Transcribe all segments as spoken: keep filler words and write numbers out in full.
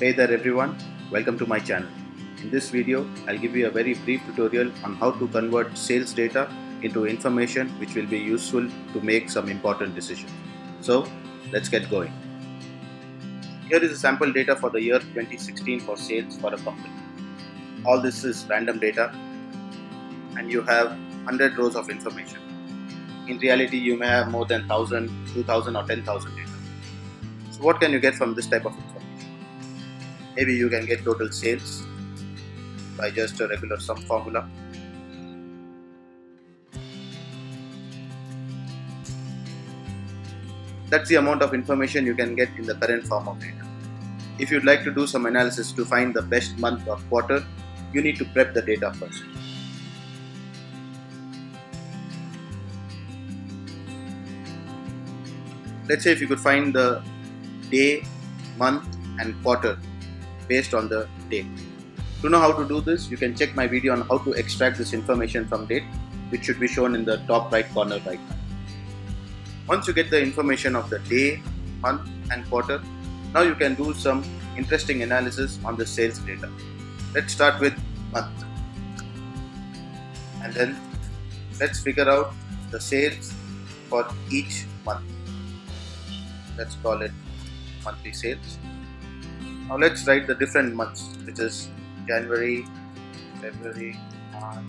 Hey there everyone, welcome to my channel. In this video, I'll give you a very brief tutorial on how to convert sales data into information which will be useful to make some important decisions. So, let's get going. Here is a sample data for the year twenty sixteen for sales for a company. All this is random data and you have one hundred rows of information. In reality, you may have more than one thousand, two thousand or ten thousand data. So what can you get from this type of information? Maybe you can get total sales by just a regular sum formula. That's the amount of information you can get in the current form of data. If you'd like to do some analysis to find the best month or quarter, you need to prep the data first. Let's say if you could find the day, month and quarter based on the date. To know how to do this, you can check my video on how to extract this information from date, which should be shown in the top right corner right now. Once you get the information of the day, month and quarter, now you can do some interesting analysis on the sales data. Let's start with month. And then let's figure out the sales for each month. Let's call it monthly sales. Now let's write the different months, which is January, February, March.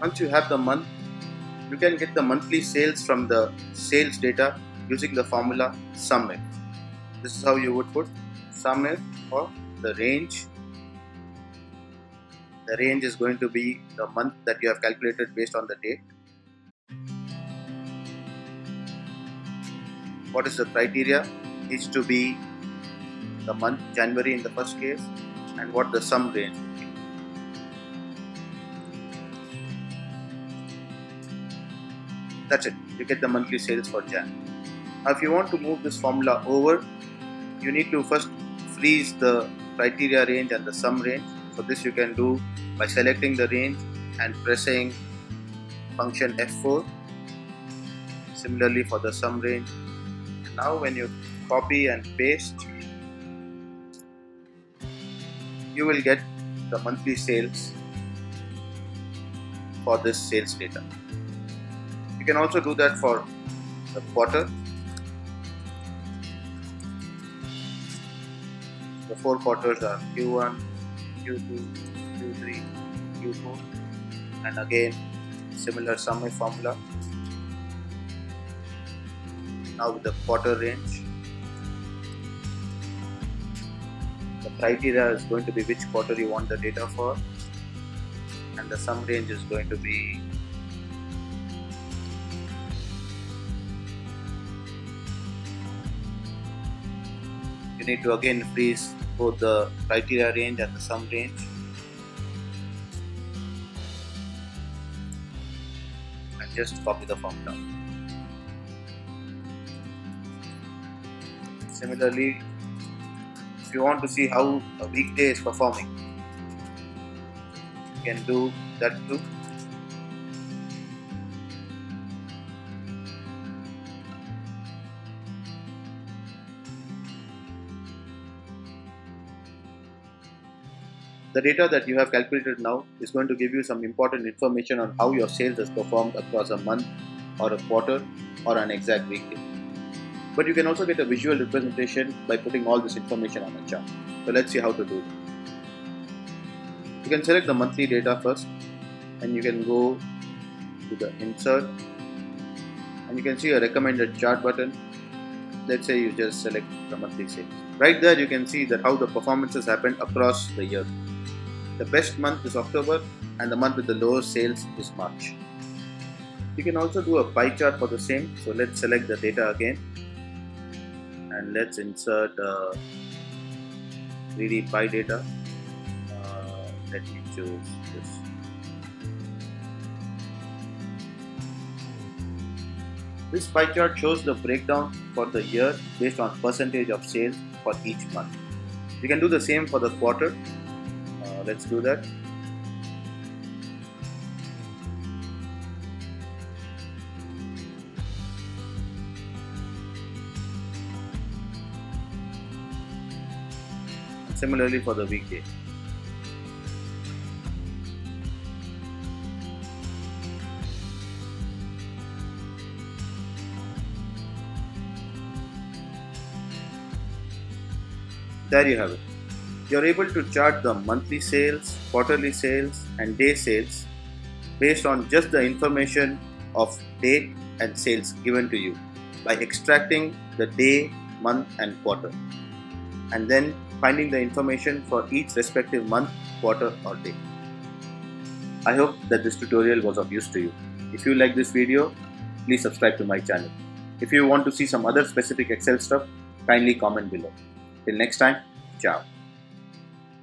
Once you have the month, you can get the monthly sales from the sales data using the formula SUMIF. This is how you would put SUMIF for the range. The range is going to be the month that you have calculated based on the date. What is the criteria? Needs to be the month January in the first case, and what the sum range would be. That's it, you get the monthly sales for Jan. Now if you want to move this formula over, you need to first freeze the criteria range and the sum range. For this you can do by selecting the range and pressing function F four. Similarly for the sum range. Now when you copy and paste, you will get the monthly sales for this sales data. You can also do that for the quarter, the four quarters are Q one, Q two, Q three, Q four, and again similar summary formula. Now with the quarter range, the criteria is going to be which quarter you want the data for, and the sum range is going to be you need to again freeze both the criteria range and the sum range, and just copy the formula. Similarly, if you want to see how a weekday is performing, you can do that too. The data that you have calculated now is going to give you some important information on how your sales has performed across a month or a quarter or an exact weekday. But you can also get a visual representation by putting all this information on a chart. So let's see how to do it. You can select the monthly data first, and you can go to the insert, and you can see a recommended chart button. Let's say you just select the monthly sales. Right there you can see that how the performances happen across the year. The best month is October, and the month with the lowest sales is March. You can also do a pie chart for the same, so let's select the data again. And let's insert uh, three D pie data. Uh, let me choose this. This pie chart shows the breakdown for the year based on percentage of sales for each month. You can do the same for the quarter. Uh, let's do that. similarly for the weekday. There you have it. You are able to chart the monthly sales, quarterly sales and day sales based on just the information of date and sales given to you by extracting the day, month and quarter, and then finding the information for each respective month, quarter or day. I hope that this tutorial was of use to you. If you like this video, please subscribe to my channel. If you want to see some other specific Excel stuff, kindly comment below. Till next time, ciao.